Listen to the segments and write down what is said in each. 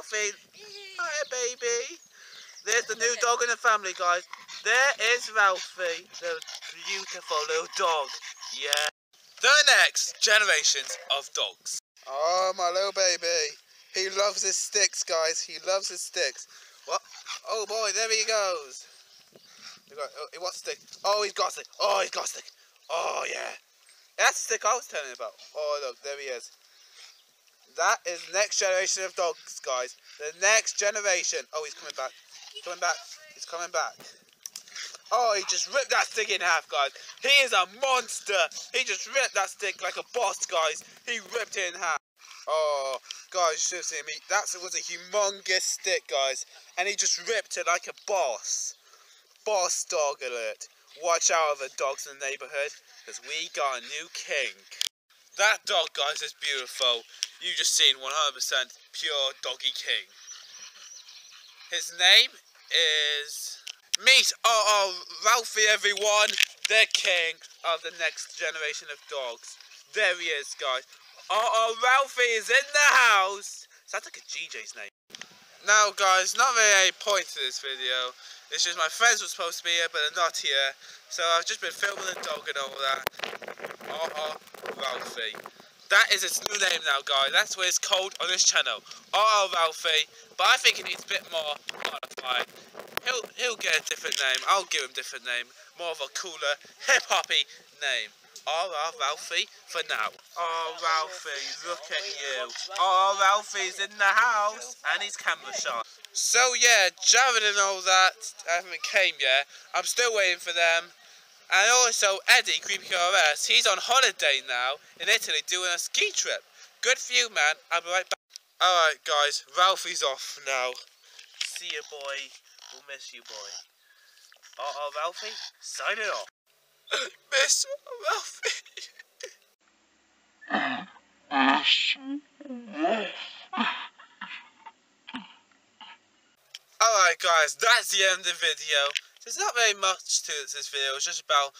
Ralphie. Hi, baby. There's the new dog in the family, guys. There is Ralphie, the beautiful little dog. Yeah. The next generations of dogs. Oh, my little baby. He loves his sticks, guys. He loves his sticks. What? Oh, boy, there he goes. What stick? Oh, he's got a stick. Oh, he's got a stick. Oh, yeah. That's the stick I was telling you about. Oh, look, there he is. That is next generation of dogs, guys. The next generation. Oh, he's coming back. He's coming back. He's coming back. Oh, he just ripped that stick in half, guys. He is a monster. He just ripped that stick like a boss, guys. He ripped it in half. Oh, guys, you should have seen me. That was a humongous stick, guys. And he just ripped it like a boss. Boss dog alert. Watch out for dogs in the neighbourhood, because we got a new king. That dog, guys, is beautiful. You just seen 100% pure doggy king. His name is... Meet RR Ralphie, everyone. The king of the next generation of dogs. There he is, guys. RR Ralphie is in the house. Sounds like a GJ's name. Now, guys, not really any point to this video. It's just my friends were supposed to be here, but they're not here. So I've just been filming the dog and all that. RR Ralphie. That is its new name now, guys. That's what it's called on this channel. RR Ralphie. But I think it needs a bit more modified. He'll get a different name. I'll give him a different name. More of a cooler, hip-hoppy name. RR Ralphie for now. Oh, Ralphie, look at you. Oh, Ralphie's in the house and he's camera shy. So yeah, Jared and all that haven't came yet. I'm still waiting for them. And also Eddie, CreepyRS, he's on holiday now in Italy doing a ski trip. Good for you, man. I'll be right back. Alright guys, Ralphie's off now. See you, boy. We'll miss you, boy. Oh, Ralphie, sign it off. Miss Ralphie. Alright guys, that's the end of the video. There's not very much to this video, it's just about,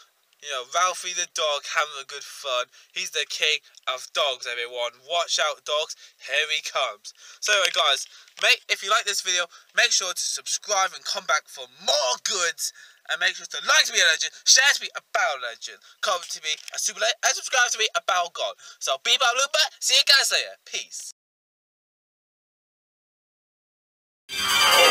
you know, Ralphie the dog having a good fun. He's the king of dogs, everyone. Watch out, dogs, here he comes. So anyway, guys, if you like this video, make sure to subscribe and come back for more goods. And make sure to like to be a legend, share to be about legend, comment to be a super legend, and subscribe to be about God. So, be about Looper, see you guys later. Peace.